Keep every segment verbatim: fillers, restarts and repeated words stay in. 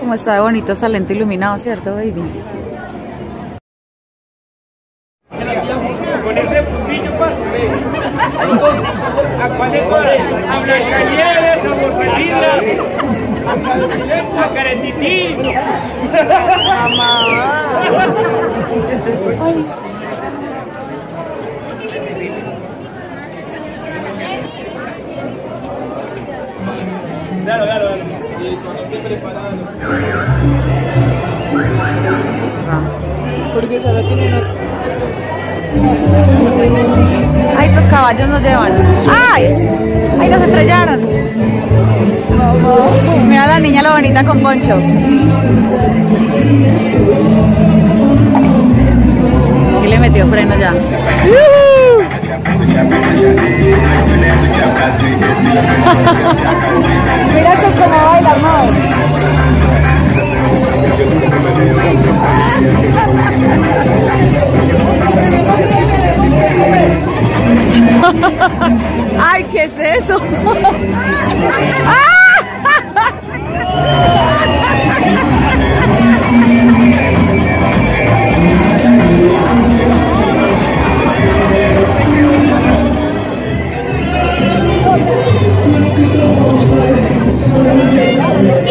Como está de bonito Salento iluminado, ¿cierto, baby?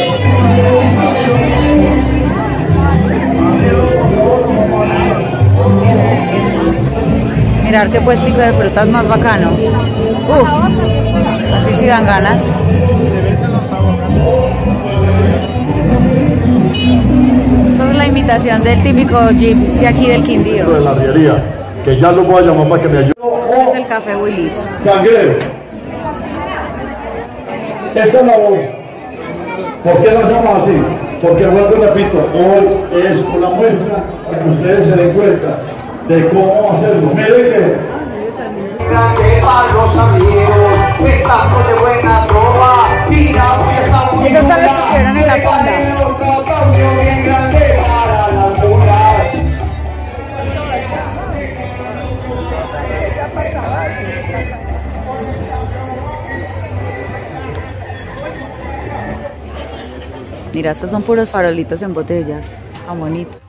Thank you. mirar qué puestico de frutas más bacano. Uf, así sí dan ganas. Esa es la imitación del típico jeep de aquí del Quindío. De la arriería, que ya lo voy a llamar para que me ayude. Este es el Café Willis. Sangre. Esta es la labor. ¿Por qué la hacemos así? Porque vuelvo y repito, hoy es una muestra para que ustedes se den cuenta de cómo hacerlo. Miren que. Ellos se les pusieron en la fonda. Mira, estos son puros farolitos en botellas, tan bonito.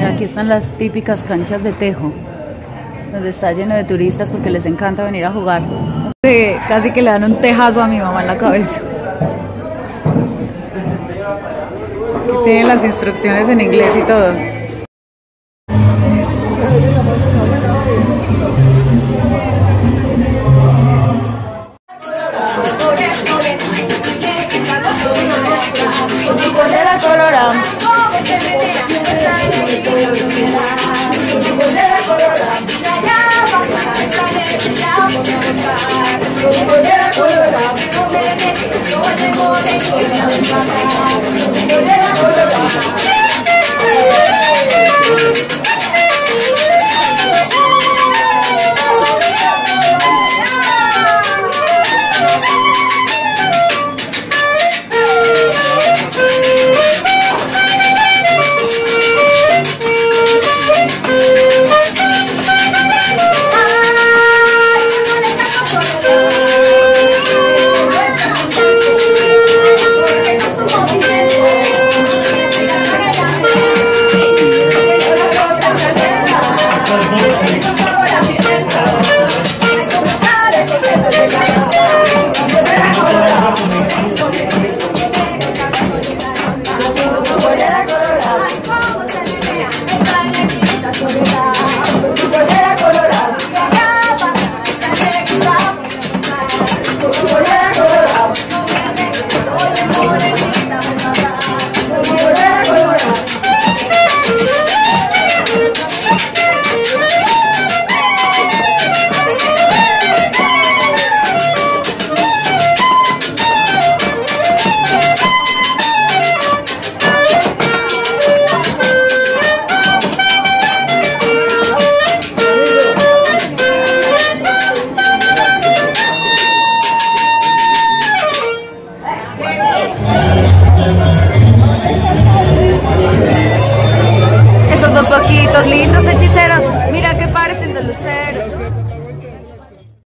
Y aquí están las típicas canchas de tejo, donde está lleno de turistas porque les encanta venir a jugar. Sí, casi que le dan un tejazo a mi mamá en la cabeza. Y tiene las instrucciones en inglés y todo. Estos dos ojitos lindos hechiceros, mira que parecen de luceros.